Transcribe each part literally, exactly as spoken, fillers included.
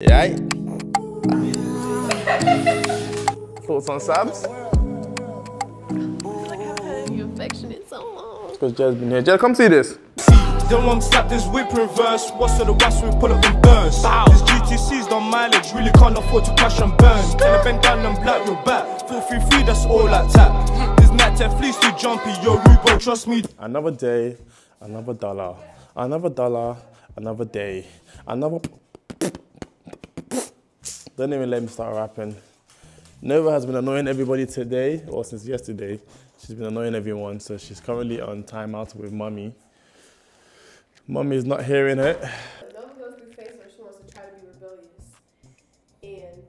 Yeah. Thoughts on Sabs? Like, I've had you affectionate so long. It's because Jell's been here. Jell, come see this. Then one slap this whip reverse. What's on the west, we pull up and burst. Wow. This G T C's done mileage, really can't afford to crash and burn. Can I bend down and black your back? four three three, that's all I tap. This night ten fleece too jumpy, yo Rubo, trust me. Another day, another dollar. Another dollar, another day. Another... Don't even let me start rapping. Nova has been annoying everybody today, or since yesterday. She's been annoying everyone, so she's currently on timeout with Mummy. Mummy's not hearing it. Nova goes through face where she wants to try to be rebellious. And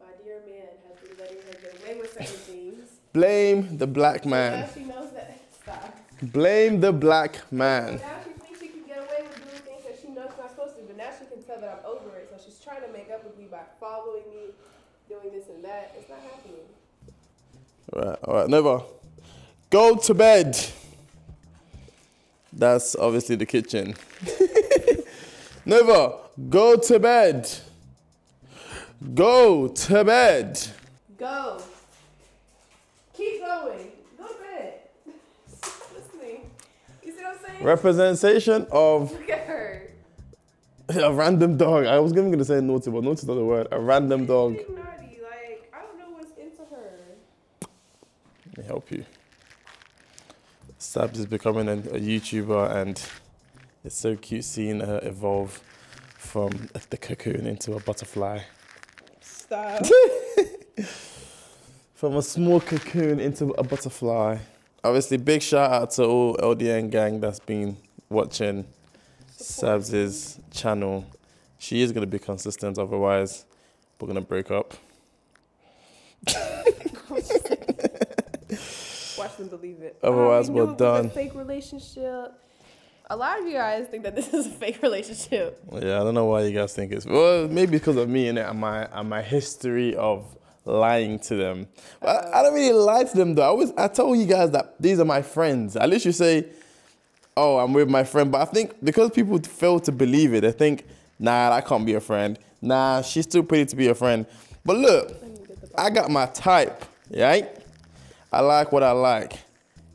my dear man has been letting her get away with certain things. Blame the black man. Now she knows that. Stop. Blame the black man. Now she thinks she can get away with doing things that she knows she's not supposed to, but now she can tell that I'm over it, so she's trying to make up with me by following me, doing this and that. It's not happening. Alright, alright, Nova. Go to bed. That's obviously the kitchen. Nova, go to bed. Go to bed. Go. Keep going. Go to bed. Listening. You see what I'm saying? Representation of... Look at her. A random dog. I was even going to say naughty, but naughty's not the word. A random dog. She's naughty. Like, I don't know what's into her. Let me help you. Sabs is becoming a, a YouTuber, and it's so cute seeing her evolve from the cocoon into a butterfly. Stop. From a small cocoon into a butterfly. Obviously, big shout out to all L D N gang that's been watching Sabs' channel. She is going to be consistent, otherwise we're going to break up. Watch them believe it. Otherwise, we're done. A fake relationship. A lot of you guys think that this is a fake relationship. Yeah, I don't know why you guys think it's. Well, maybe because of me and my and my history of lying to them. But uh, I, I don't really lie to them though. I always I tell you guys that these are my friends. At least you say, oh, I'm with my friend. But I think because people fail to believe it, they think, nah, that can't be a friend. Nah, she's too pretty to be a friend. But look, I got my type, right? I like what I like,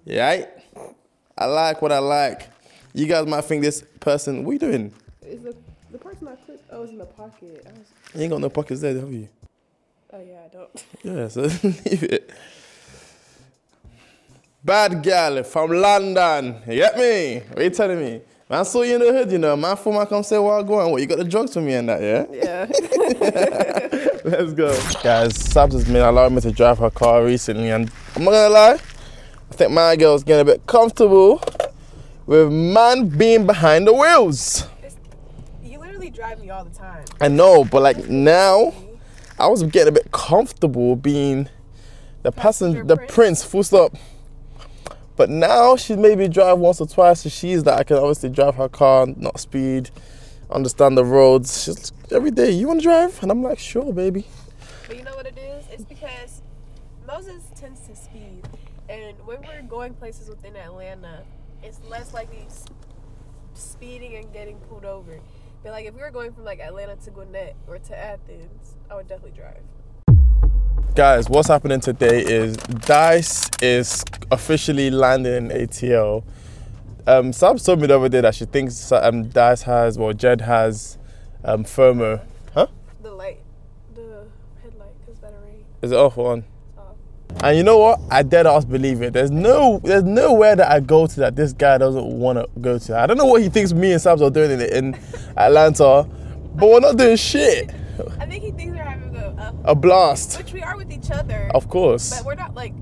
right? I like what I like. You guys might think this person, what are you doing? Is the, the person I clipped, oh, it's in the pocket. I was... You ain't got no pockets there, have you? Oh, yeah, I don't. Yeah, so leave it. Bad girl from London, you get me? What are you telling me? Man, I saw you in the hood, you know. Man, fool, man, come say, where I going? What, you got the drugs for me and that, yeah? Yeah. Let's go. Guys, Sabs has been allowing me to drive her car recently, and I'm not gonna lie, I think my girl's getting a bit comfortable with man being behind the wheels. It's, you literally drive me all the time. I know, but like now, I was getting a bit comfortable being the passenger, the prince, prince full stop. But now she's made me drive once or twice, so she's that I can obviously drive her car, not speed, understand the roads. She's every day, you want to drive? And I'm like, sure, baby. But you know what it is? It's because Moses tends to speed. And when we're going places within Atlanta, it's less likely speeding and getting pulled over. But like if we were going from like Atlanta to Gwinnett or to Athens, I would definitely drive. Guys, what's happening today is Dice is officially landing in A T L. Um, Sabs told me the other day that she thinks um, Dice has, well, Jed has um, FOMO. Huh? The light, the headlight, because that already. Is it off or on? It's off. And you know what? I dead ass believe it. There's no, there's nowhere that I go to that this guy doesn't want to go to. I don't know what he thinks me and Sabs are doing in, in Atlanta, but we're not doing shit. I think he thinks we're having a, a, a blast. Which we are with each other. Of course. But we're not like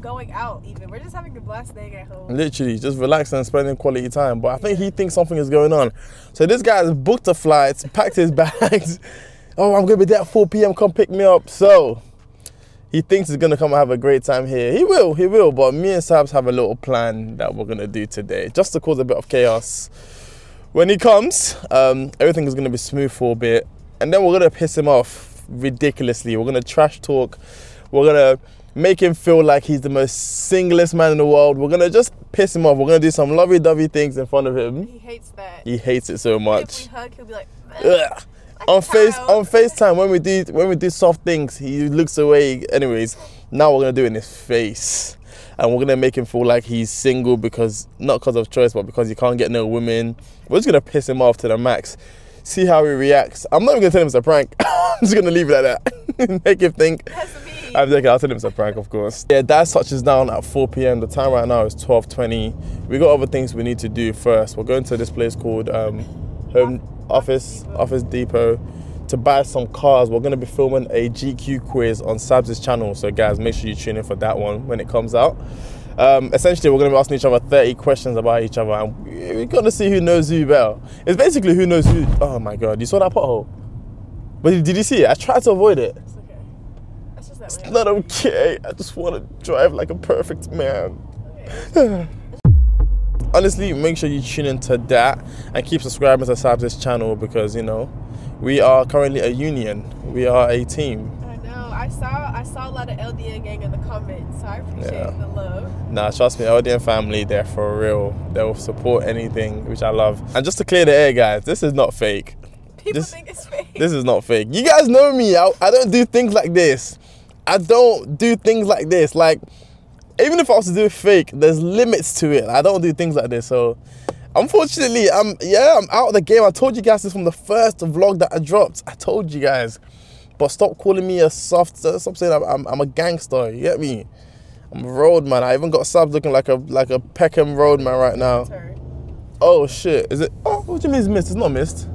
going out even. We're just having a blast staying at home. Literally, just relaxing and spending quality time. But I think he thinks something is going on. So this guy has booked a flight, packed his bags. Oh, I'm going to be there at four P M Come pick me up. So he thinks he's going to come and have a great time here. He will, he will. But me and Sabs have a little plan that we're going to do today. Just to cause a bit of chaos. When he comes, um, everything is going to be smooth for a bit. And then we're going to piss him off ridiculously. We're going to trash talk. We're going to make him feel like he's the most singlest man in the world. We're going to just piss him off. We're going to do some lovey-dovey things in front of him. He hates that. He hates it so much. If we hug, he'll be like, ugh. on face on FaceTime when we did when we did soft things, he looks away. Anyways, now we're gonna do it in his face, and we're gonna make him feel like he's single because not because of choice, but because he can't get no women. We're just gonna piss him off to the max. See how he reacts. I'm not even gonna tell him it's a prank. I'm just gonna leave it at that. Make him think. I'm thinking, I'll tell him it's a prank, of course. Yeah, that touches down at four p m The time right now is twelve twenty. We got other things we need to do first. We're going to this place called um, Home Office Office Depot to buy some cars. We're gonna be filming a G Q quiz on Sabs' channel. So guys, make sure you tune in for that one when it comes out. Um, essentially, we're gonna be asking each other thirty questions about each other, and we're gonna see who knows who better. It's basically who knows who. Oh my God, you saw that pothole? But did you see it? I tried to avoid it. It's not okay. I just want to drive like a perfect man. Okay. Honestly, make sure you tune into that and keep subscribing to Sabs' channel because, you know, we are currently a union. We are a team. I know. I saw I saw a lot of L D N gang in the comments, so I appreciate yeah. the love. Nah, trust me, L D N family, they're for real. They will support anything, which I love. And just to clear the air, guys, this is not fake. People this, think it's fake. This is not fake. You guys know me. I, I don't do things like this. I don't do things like this. Like, even if I was to do fake, there's limits to it. I don't do things like this. So, unfortunately, I'm yeah, I'm out of the game. I told you guys this from the first vlog that I dropped. I told you guys. But stop calling me a soft, stop saying I'm, I'm, I'm a gangster. You get me? I'm a road man. I even got subs looking like a like a Peckham road man right now. Sorry. Oh, shit. Is it? Oh, what do you mean it's missed? It's not missed.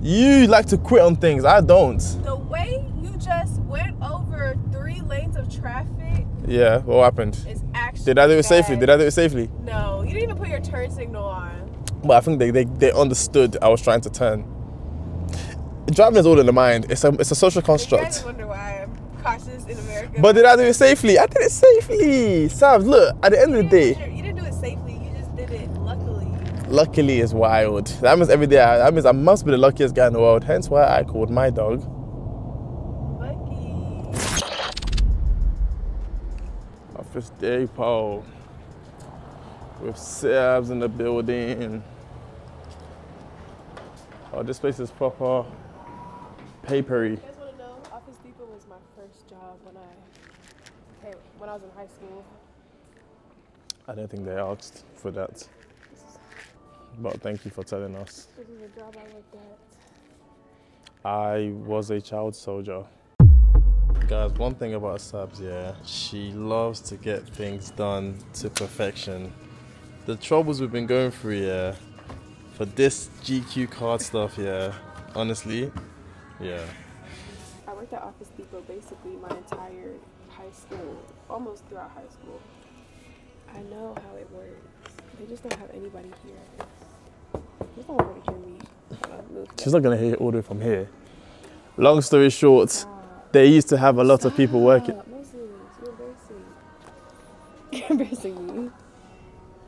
You like to quit on things. I don't. The way you just went over three lanes of traffic. Yeah, what happened? It's actually Did I do it bad. safely? Did I do it safely? No, you didn't even put your turn signal on. But I think they, they, they understood I was trying to turn. Driving is all in the mind. It's a it's a social construct. I kind of wonder why I'm cautious in America. But did I do it safely? I did it safely. Sabs, look, at the end of the day. You didn't do it safely, you just did it luckily. Luckily is wild. That means every day, I, that means I must be the luckiest guy in the world. Hence why I called my dog Office Depot with Sabs in the building. Oh, this place is proper papery. You guys want to know? Office Depot was my first job when I when I was in high school. I don't think they asked for that, but thank you for telling us. This is a job I worked at. I was a child soldier. Guys, one thing about Sabs, yeah, she loves to get things done to perfection. The troubles we've been going through, yeah, for this G Q card stuff, yeah, honestly, yeah. I worked at Office Depot basically my entire high school, almost throughout high school. I know how it works. They just don't have anybody here. They just don't want to hear me. She's not going to hear it all the way from here. Long story short, they used to have a lot Stop. of people working. Moses, you're embarrassing. You're embarrassing me.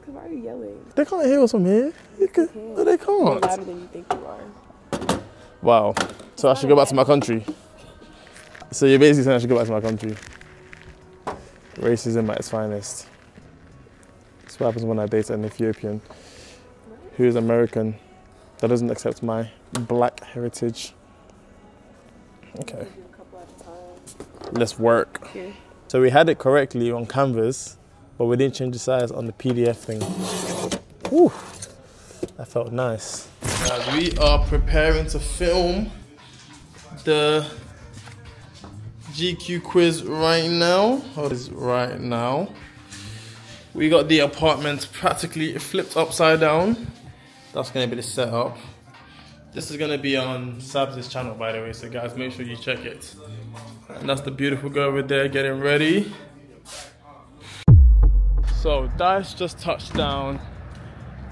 Because why are you yelling? They can't hear us from here. You can, can. No, they can't. You're louder than you think you are. Wow. So I should go back to my country. So you're basically saying I should go back to my country. Racism at its finest. That's what happens when I date an Ethiopian who is American that doesn't accept my black heritage. Okay. Let's work. Here. So we had it correctly on canvas, but we didn't change the size on the P D F thing. Whew, that felt nice. Guys, we are preparing to film the G Q quiz right now. Oh, is right now. We got the apartment practically flipped upside down. That's gonna be the setup. This is gonna be on Sabs' channel, by the way, so guys, make sure you check it. And that's the beautiful girl over there getting ready. So Dice just touched down.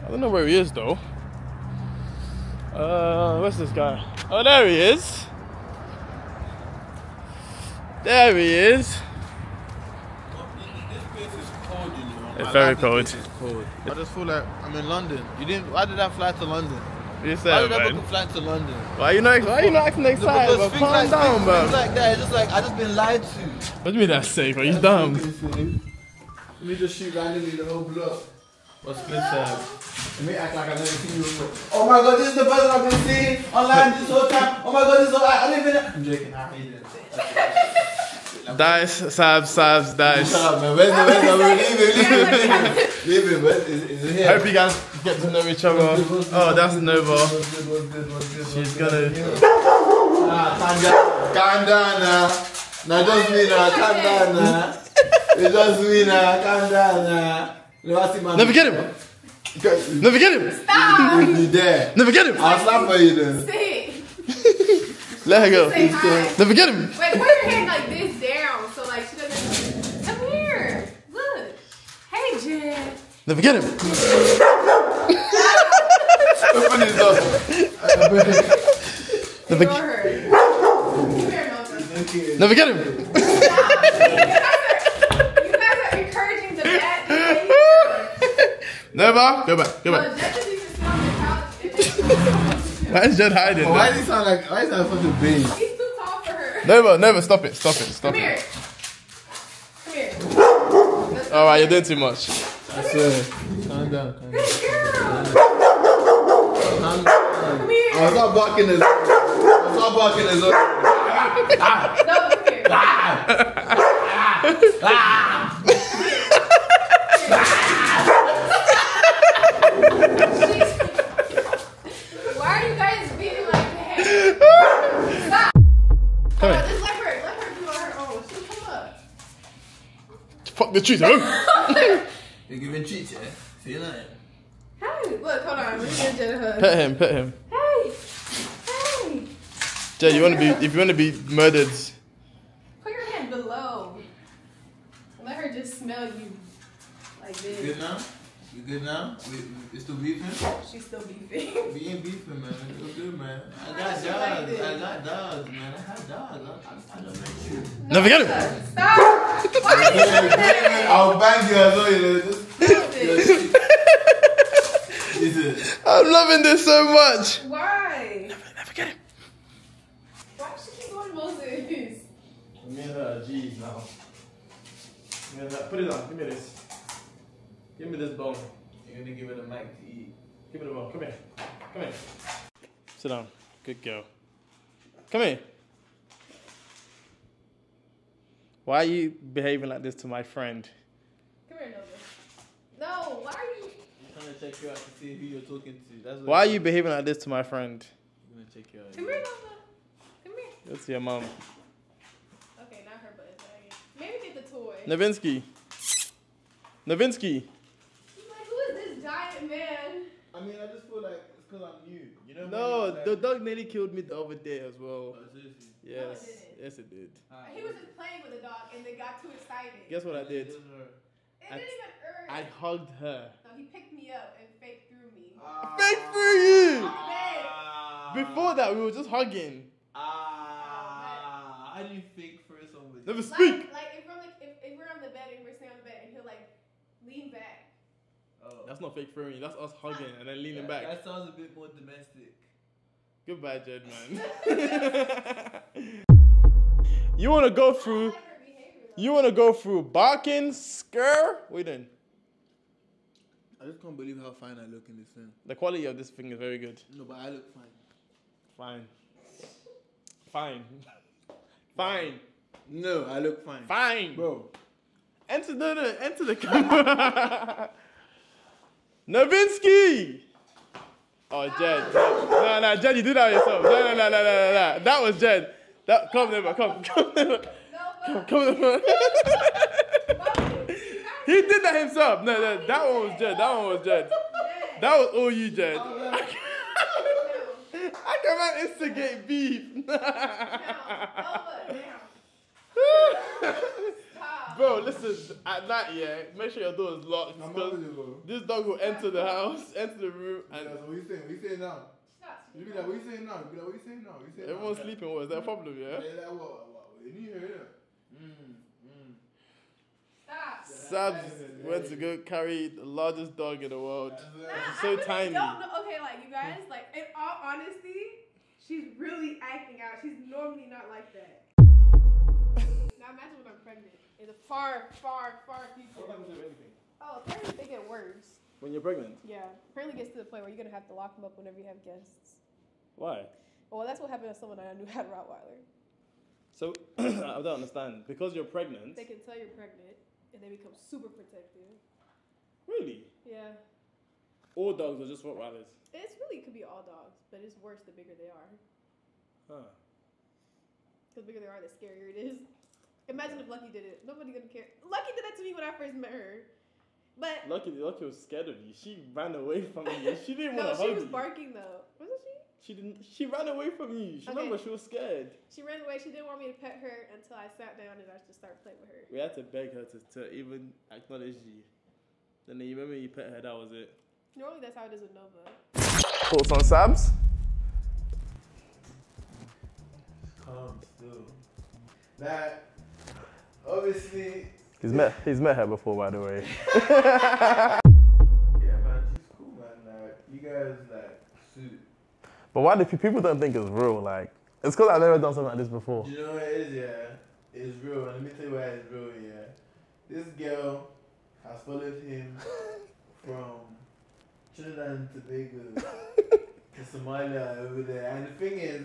I don't know where he is though. Uh, where's this guy? Oh, there he is. There he is. It's very cold. I just feel like I'm in London. You didn't? Why did I fly to London? You said, why did I book a flight to London? Why you not? Why you not acting excited? No, calm like, down, things, bro. Things like that, it's just like I just been lied to. What do you mean that's safe? Are you dumb? Let me just shoot randomly the whole block. What's good, sir? Let me act like I never seen you before. Oh my god, this is the person I've been seeing online this whole time. Oh my god, this is all I didn't even. I'm joking, I hate it. Dice, Sabs, Sabs, Dice. Shut up, man. Where's the, where's the, leave it, leave it. Leave it, but is, is it here? I hope you guys get to know each other. Oh, that's Nova. She's gonna. Ah, calm down. Calm down now. Now just me now, calm down now. It's just me now, calm down now. Never get him! Never get him! Stop! If you dare. Never get him! I'll slap for you then. Sit! Let her go. Never get him! Wait, put your hand like this down so like she doesn't. Come here! Look! Hey, Jen! Never get him! Open his door. Never get him! Never get him! Stop! Never! Go back, go back. Why is Jed hiding? Oh, why does he sound like, why is that such a baby? He's too tall for her. Never, never, stop it, stop it, stop Come it. Come here. Come here. Alright, you're doing too much. I swear. Calm down, calm down. Good girl! Calm down. Come here. I was not barking as well. I was not barking as well. No, come here. Ah! Ah! Why are you guys beating like that? Stop! Come on, just let her, let her do her own. She'll come up. Fuck the treats, huh? You're giving treats, yeah? See you later. Hey, look, hold on. Let me give Jed a hug. Pet him, pet him. Hey! Hey! Jed, you wanna be, if you wanna be murdered. Put your hand below. Let her just smell you like this. Good now? You good now? We, we still beefing? She's still beefing. We ain't beefing, man. It's so good, man. I got dogs. Like I got dogs, man. I got dogs. I, I, I don't like you. No, never get him. Stop. Why are you doing that? I'll bang you as well. You know, just, just, I'm loving this so much. Why? Never, never get him. Why does she keep going Moses? Give me that G's now. Give me that. Put it on. Give me this. Give me this bone. You're gonna give it a mic to eat. Give it a bone. Come here. Come here. Sit down. Good girl. Come here. Why are you behaving like this to my friend? Come here, Nova. No, why are you? I'm trying to check you out to see who you're talking to. That's what why are you behaving like this to my friend? I'm gonna check you out. Come here, Nova. Come here. That's your mom. Okay, not her, but maybe get the toy. Novinsky. Novinsky. Giant man. I mean, I just feel like it's because I'm new. You know. No, like, the dog nearly killed me the other day as well. Oh, seriously? Yes. No, it yes, it did. Ah. He was just playing with the dog, and they got too excited. Guess what I did? It didn't even hurt. I hugged her. No, he picked me up and fake threw me. Ah. Fake threw you. Ah. Before that, we were just hugging. Ah. How do you fake for somebody? Never speak. Like, like if we're on the, if, if we're on the bed and we're sitting on the bed, and he'll like lean back. Oh. That's not fake throwing. That's us hugging and then leaning yeah, back. That sounds a bit more domestic. Goodbye, Jed, man. You wanna go through? Like you wanna go through barking, scare? What are you doing? I just can't believe how fine I look in this thing. The quality of this thing is very good. No, but I look fine. Fine. Fine. Fine. No, I look fine. Fine, bro. Enter the, the enter the camera. Novinsky! Oh, Jed. No, no, Jed, you did that yourself. No, no, no, no, no, no. That was Jed. That, come, Nova, come. Come, Nova. Come, come, Nova. He did that himself. No, no, that one was Jed. That one was Jed. That was all you, Jed. I cannot instigate beef. Bro, listen, at night, yeah, make sure your door is locked. Because this dog will enter the house, enter the room, and. Yeah, so what are you saying? What are you saying now? You be like, what are you saying now? You be like, what are you saying now? Like, everyone's now? Sleeping, what? Is that a problem, yeah? Yeah, like, what? What? Didn't you hear that? Mm, mm. Stop. Sabs went to go carry the largest dog in the world. Nah, she's so I really tiny. Don't know. Okay, like, you guys, like, in all honesty, she's really acting out. She's normally not like that. Now imagine when I'm pregnant. It's a far, far, far future. Oh, things they get worse. When you're pregnant? Yeah. Apparently gets to the point where you're going to have to lock them up whenever you have guests. Why? Well, that's what happened to someone that I knew had a Rottweiler. So, I don't understand. Because you're pregnant... They can tell you're pregnant, and they become super protective. Really? Yeah. All dogs are just Rottweilers? It's really, it could be all dogs, but it's worse the bigger they are. Huh. The bigger they are, the scarier it is. Imagine if Lucky did it. Nobody gonna care. Lucky did that to me when I first met her. But Lucky, Lucky was scared of you. She ran away from you. She didn't no, want to hug you. No, she was barking though. Wasn't she? She didn't. She ran away from you. She okay. remember she was scared. She ran away. She didn't want me to pet her until I sat down and I just started playing with her. We had to beg her to, to even acknowledge you. Then you remember you pet her. That was it. Normally that's how it is with Nova. Put some subs. Calm still. That obviously. He's met he's met her before, by the way. Yeah, man, she's cool, man. Like, you guys like suit. But why do people don't think it's real? Like, it's because I've never done something like this before. You know what it is, yeah. It's real, and let me tell you why it's real, yeah. This girl has followed him from Trinidad and Tobago to Somalia over there, and the thing is.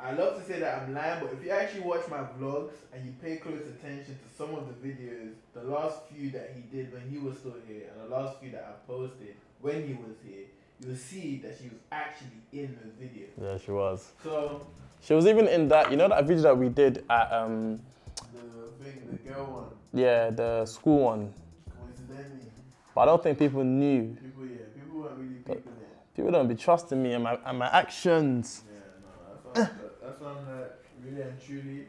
I love to say that I'm lying, but if you actually watch my vlogs and you pay close attention to some of the videos, the last few that he did when he was still here and the last few that I posted when he was here, you'll see that she was actually in those videos. Yeah, she was. So she was even in that, you know that video that we did at um the thing, the girl one? Yeah, the school one. Coincidentally. But I don't think people knew. People yeah, people weren't really people there. People don't be trusting me and my and my actions. Yeah, no, that's all. That's one that really and truly,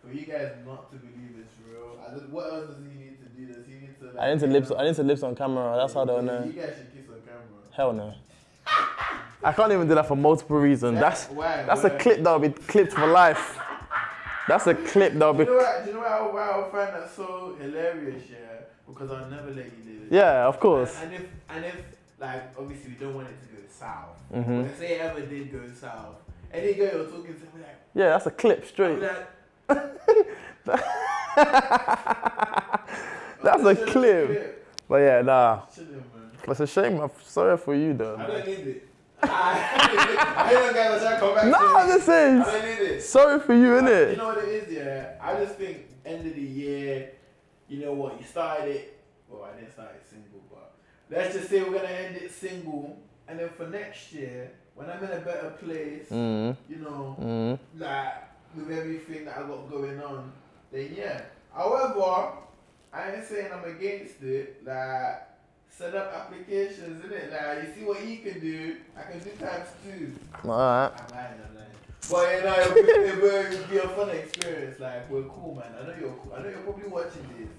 for you guys not to believe it's real. I just, what else does he need to do? Does he need to? Like, I need to lips. I need to lips on camera. That's yeah, how they'll know. You guys should kiss on camera. Hell no. I can't even do that for multiple reasons. That's that's, why, that's why? a clip that'll be clipped for life. That's a clip that'll be. Do you know, what, do you know why, I, why I find that so hilarious? Yeah, because I'll never let you live it. Yeah, of course. And, and if and if like obviously we don't want it to go south. Mm-hmm. But if they ever did go south. Any girl you're talking to, like, yeah, that's a clip straight. Like, that's a clip. clip. But yeah, nah. Chilling, man. It's a shame. I'm sorry for you, though. I don't need it. I don't get to come back. No, this is. I don't need it. Sorry for you, like, innit? You know what it is, yeah. I just think end of the year, you know what? You started it. Well, I didn't start it single, but let's just say we're gonna end it single, and then for next year. When I'm in a better place, mm. you know, mm. like, with everything that I got going on, then yeah. However, I ain't saying I'm against it. Like, set up applications, innit? Like, you see what you can do, I can do times two. Alright. I'm lying, I'm lying. But, you know, it will be a fun experience. Like, we're cool, man. I know you're cool. I know you're probably watching this.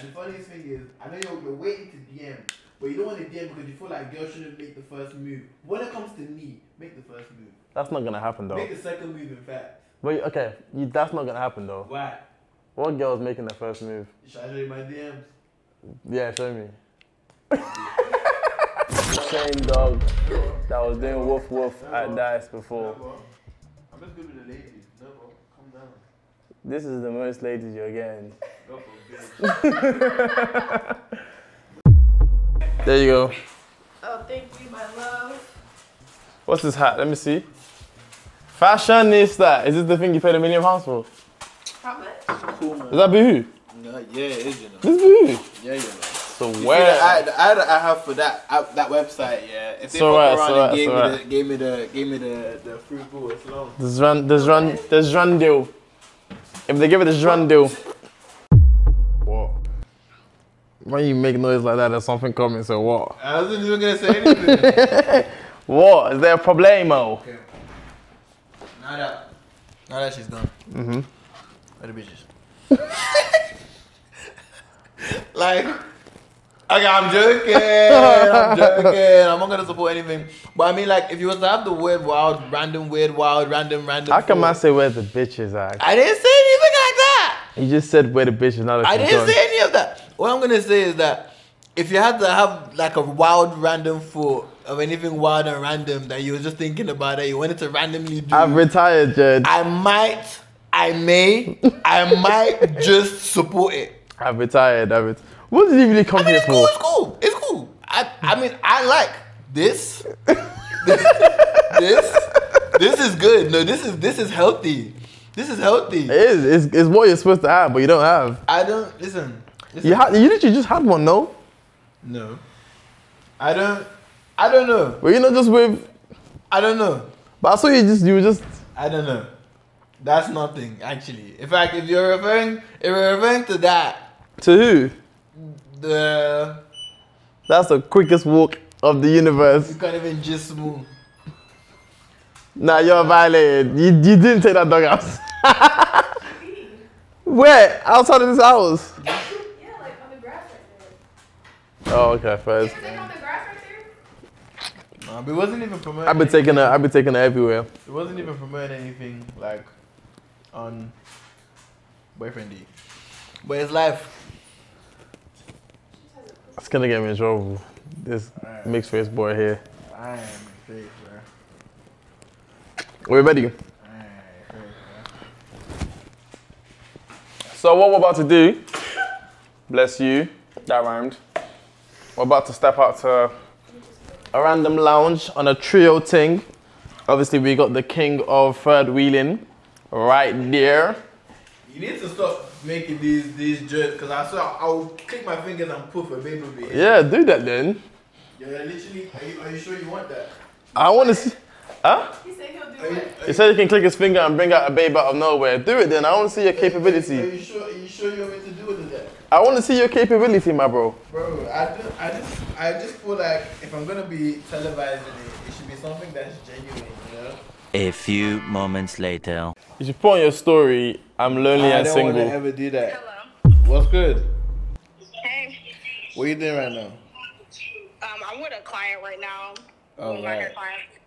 And the funniest thing is, I know you're, you're waiting to D M. But you don't want to D M because you feel like girls shouldn't make the first move. When it comes to me, make the first move. That's not going to happen, though. Make the second move, in fact. Wait, okay. You, that's not going to happen, though. Why? What girl's making the first move? Should I show you my D Ms? Yeah, show me. Same dog that was doing woof woof no, at Dice before. No, I'm just good with the ladies. No, bro. Calm down. This is the most ladies you're getting. No, bro. There you go. Oh, thank you, my love. What's this hat? Let me see. Fashionista. Is this the thing you paid a million pounds for? How much? Cool, man. Is that Bihu? No, yeah, it is, you know. This is Bihu? Yeah, yeah, man. So you where? The ad, the ad that I have for that app, that website, yeah. If they so right, around so and gave, right. me the, gave me the, gave me the, the free ball, it's long. There's run, there's run, there's run deal. If they give it this run deal. When you make noise like that, there's something coming, so what? I wasn't even gonna say anything. What? Is there a problemo? Okay. Now that, now that she's gone. Mm-hmm. Where the bitches? Like, okay, I'm joking, I'm joking, I'm not gonna support anything. But I mean, like, if you was to have the word wild, random, weird, wild, random, random. How come I say where the bitches are? I didn't say anything like that. You just said where the bitches are. I didn't say any of that. What I'm going to say is that if you had to have like a wild random thought of anything wild and random that you were just thinking about that you wanted to randomly do. I've retired, Jed. I might, I may, I might just support it. I've retired, I've retired. What did you really come I mean, here it's for? Cool, it's cool, it's cool. I, I mean, I like this. This, this, this is good. No, this is this is healthy. This is healthy. It is. It's, it's what you're supposed to have, but you don't have. I don't listen. listen. You had. You literally just had one, no? No. I don't. I don't know. Were you not just with? I don't know. But I saw you just. You were just. I don't know. That's nothing, actually. In fact, if you're referring, if you're referring to that. To who? The. That's the quickest walk of the universe. You can't even just move. Nah, you're violated. You, you didn't take that dog out. Where? Outside of this house? Yeah, like on the grass right there. Oh, okay, first. You on the grass right there? Nah, but it wasn't even promoting. I've been taking her. I've been taking her everywhere. It wasn't even promoting anything like on Boyfriendy, but it's life. It's gonna get me in trouble. This right. Mixed race boy here. I am mixed race, bro. We're ready. So what we're about to do, bless you, that rhymed. We're about to step out to a random lounge on a trio ting. Obviously we got the king of third wheeling right there. You need to stop making these these jokes because I saw I'll click my fingers and poof a baby will be in. Yeah, do that then. Yeah, literally, are you, are you sure you want that? I want to see. Huh? He said he'll do it. He said he can click his finger and bring out a babe out of nowhere. Do it then. I want to see your capability. Are you sure? Are you sure you want me to do it today? I want to see your capability, my bro. Bro, I do, I just, I just feel like if I'm gonna be televising it, it should be something that's genuine, you know. A few moments later, you should put on your story. I'm lonely and single. I don't want to ever do that. Hello. What's good? Hey. What are you doing right now? Um, I'm with a client right now. Oh, I'm right.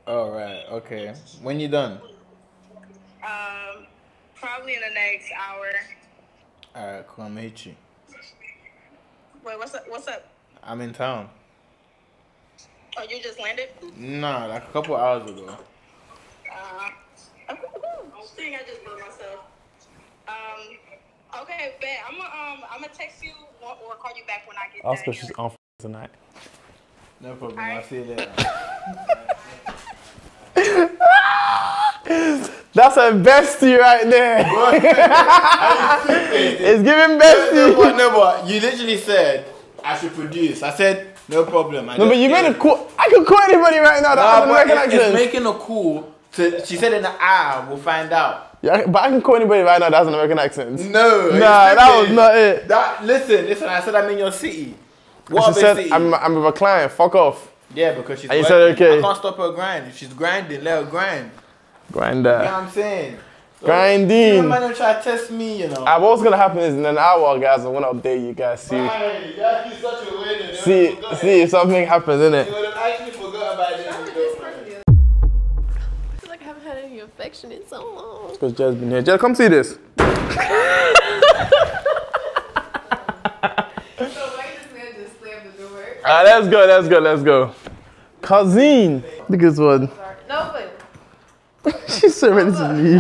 All right. Okay. When you done? Um, probably in the next hour. All right. Cool. I'm gonna hit you. Wait. What's up? What's up? I'm in town. Oh, you just landed? Nah, like a couple hours ago. Uh, I think I just blew myself. Um. Okay, bet. I'm gonna um. I'm gonna text you or call you back when I get. Also, she's on tonight. No problem. Right. I'll see you later. That's a bestie right there. It's giving bestie. No, no, what, no, what? You literally said I should produce. I said no problem. I no, but you made it cool. I could call anybody right now. That nah, but it, it's making a cool. To, she said in the eye. We'll find out. Yeah, but I can call anybody right now that has an American accent. No, nah, that was not it. That listen, listen. I said I'm in your city. What she said? City? I'm I'm with a client. Fuck off. Yeah, because she's. And you said okay. I can't stop her grind. If she's grinding, let her grind. Grinder. You know what I'm saying? So, grinding. You might not try to test me, you know. Uh, what's going to happen is in an hour, guys, I'm going to update you guys. See, right. That's such a winner. See, see if something happens, innit? You would have actually forgot about this. I feel like I haven't had any affection in so long. It's because Jed's been here. Jed, come see this. So why is this man just slam the door? All right, let's go, let's go, let's go. Cousin. Look at this one. No, but. She's so ready to leave.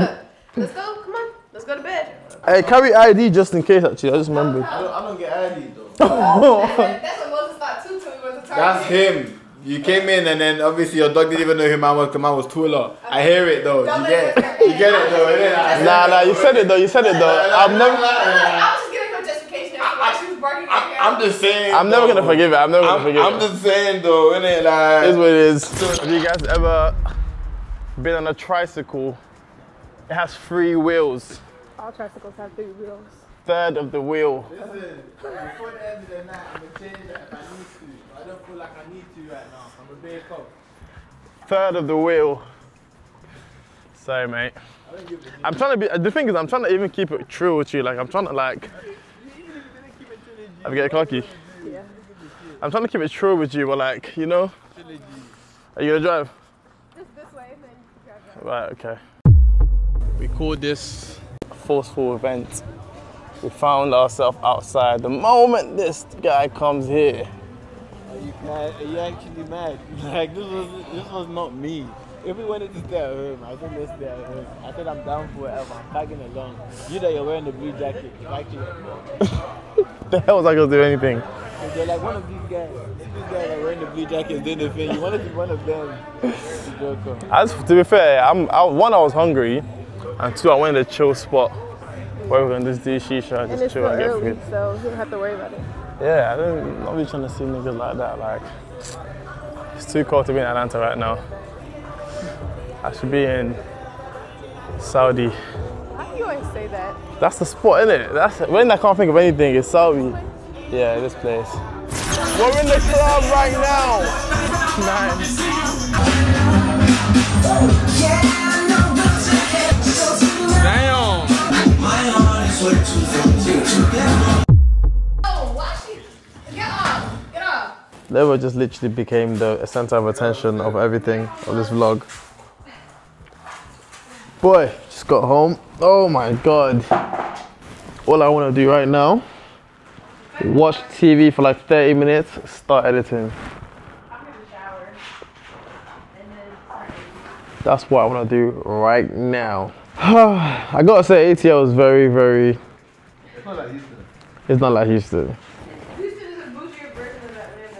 Let's go, come on. Let's go to bed. Hey, carry I D just in case, actually. I just remembered. I don't, I don't get I D, though. Oh. That's what Moses thought, too, till we went to Target. That's him. You came in, and then, obviously, your dog didn't even know who mine was, because mine was Tula. Okay. I hear it, though. Don't you get it. You get it, though. It nah, nah, you said it, though. You said it, though. I'm never... I was just giving her justification. I, I, she was barking I, I'm just saying, I'm never going to forgive it. I'm never going to forgive I'm it. I'm just saying, though, innit? Like... It's what it is. So, have you guys ever... been on a tricycle, it has three wheels. All tricycles have three wheels. Third of the wheel. Listen, before the end of the night, I'm gonna change that if I need to. I don't feel like I need to right now. I'm a big cop. Third of the wheel. Sorry, mate. I don't give a I'm trying to be, the thing is, I'm trying to even keep it true with you. Like, I'm trying to, like, I'm getting cocky. Yeah. I'm trying to keep it true with you, but, like, you know, are you gonna drive? Right, okay. We call this a forceful event. We found ourselves outside. The moment this guy comes here. Are you mad? Are you actually mad? Like, this was, this was not me. If we wanted to stay at home, I said let's stay at home. I said I'm down forever. I'm tagging along. You that you're wearing the blue jacket, it's actually... The hell was I going to do anything? they're like one of these guys. These guys are wearing the blue jackets doing the thing. You want to be one of them. As to be fair, I'm I, one I was hungry, and two I went to a chill spot where we're gonna just do shisha, just and chill and early, get food. So you don't have to worry about it. Yeah, I don't. I'll be trying to see niggas like that. Like it's too cold to be in Atlanta right now. I should be in Saudi. How do you always say that? That's the spot, isn't it? That's when I can't think of anything. It's Saudi. Yeah, this place. We're in the club right now. Nice. Damn. My heart is way too far. Oh, watch it. Get off. Get off. Leva just literally became the center of attention of everything of this vlog. Boy, just got home. Oh my god. All I want to do right now, watch T V for like thirty minutes, start editing. I'm gonna shower and then start editing. That's what I want to do right now. I gotta say, A T L is very, very. It's not like Houston. It's not like Houston. Houston is a bougier version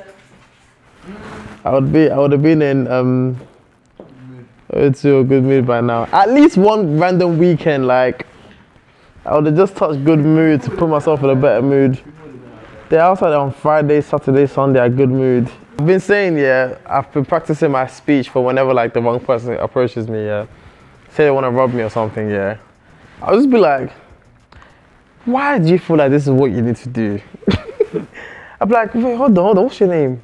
of Atlanta. Mm. I would be. I would have been in. Um, It's a good mood by now. At least one random weekend, like, I would have just touched good mood to put myself in a better mood. They're outside on Friday, Saturday, Sunday, a good mood. I've been saying, yeah, I've been practicing my speech for whenever, like, the wrong person approaches me, yeah. Say they want to rob me or something, yeah. I'll just be like, why do you feel like this is what you need to do? I'll be like, wait, hold on, hold on, what's your name?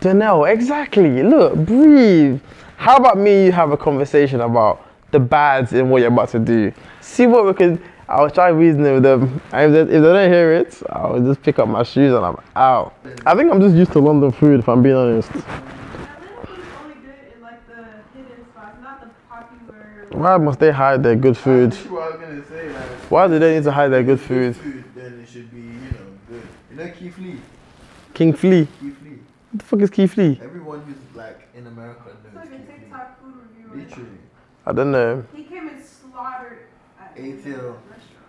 Danelle, exactly, look, breathe. How about me and you have a conversation about the bads in what you're about to do? See what we can, I'll try reasoning with them. And if they, if they don't hear it, I'll just pick up my shoes and I'm out. I think I'm just used to London food, if I'm being honest. Now, this food's only good in like the hidden spots, not the popular. Why must they hide their good food? That's what I was gonna say, like, why do they need to hide their good food? food? Then it should be, you know, good. You know Keith Lee? King Flea? Keith Lee. What the fuck is Keith Lee? Everyone who's black in America knows Keith Lee. It's like a TikTok food reviewer. Literally. I don't know. He came and slaughtered at A T L.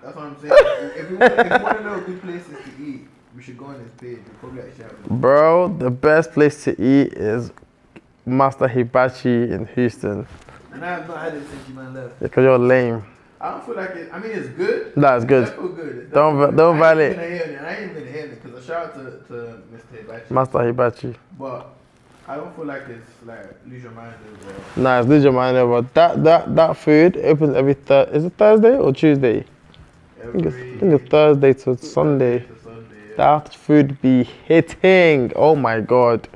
That's what I'm saying. If you want to know good places to eat, we should go on his page. We'll probably actually have it. Bro, the best place to eat is Master Hibachi in Houston. And I have not had it since you man left. Because you're lame. I don't feel like it. I mean, it's good. Nah, it's good. I feel good. It's don't good. don't violate. I ain't even hearing it because I shout out to, to Mister Hibachi. Master Hibachi. But I don't feel like it's like lose your mind over. Nah, it's lose your mind over. That that that food opens every third. Is it Thursday or Tuesday? Every I, think it's, I think it's Thursday to Sunday. Thursday to Sunday, yeah. That food be hitting. Oh my god.